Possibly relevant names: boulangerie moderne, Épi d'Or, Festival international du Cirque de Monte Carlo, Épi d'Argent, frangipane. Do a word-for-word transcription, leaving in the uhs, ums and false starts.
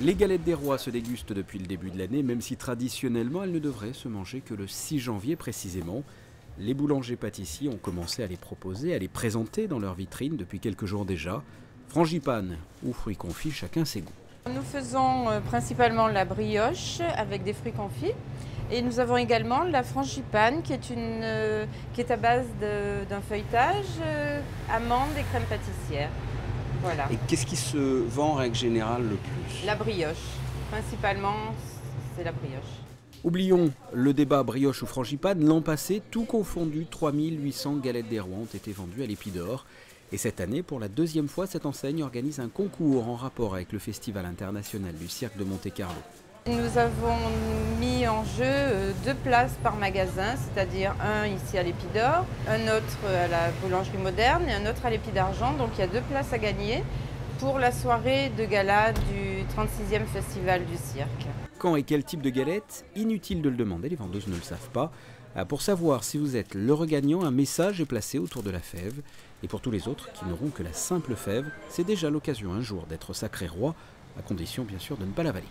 Les galettes des rois se dégustent depuis le début de l'année, même si traditionnellement elles ne devraient se manger que le six janvier précisément. Les boulangers-pâtissiers ont commencé à les proposer, à les présenter dans leurs vitrines depuis quelques jours déjà. Frangipane ou fruits confits, chacun ses goûts. Nous faisons principalement la brioche avec des fruits confits et nous avons également la frangipane qui est, une, qui est à base d'un feuilletage, amandes et crème pâtissière. Voilà. Et qu'est-ce qui se vend en règle générale le plus? La brioche. Principalement, c'est la brioche. Oublions le débat brioche ou frangipane. L'an passé, tout confondu, trois mille huit cents galettes des rois ont été vendues à l'Épi d'Or. Et cette année, pour la deuxième fois, cette enseigne organise un concours en rapport avec le Festival international du Cirque de Monte Carlo. Nous avons mis en jeu deux places par magasin, c'est-à-dire un ici à l'Épi d'Or, un autre à la boulangerie moderne et un autre à l'Épi d'Argent. Donc il y a deux places à gagner pour la soirée de gala du trente-sixième Festival du Cirque. Quand et quel type de galette? Inutile de le demander, les vendeuses ne le savent pas. Pour savoir si vous êtes le gagnant, un message est placé autour de la fève. Et pour tous les autres qui n'auront que la simple fève, c'est déjà l'occasion un jour d'être sacré roi, à condition bien sûr de ne pas l'avaler.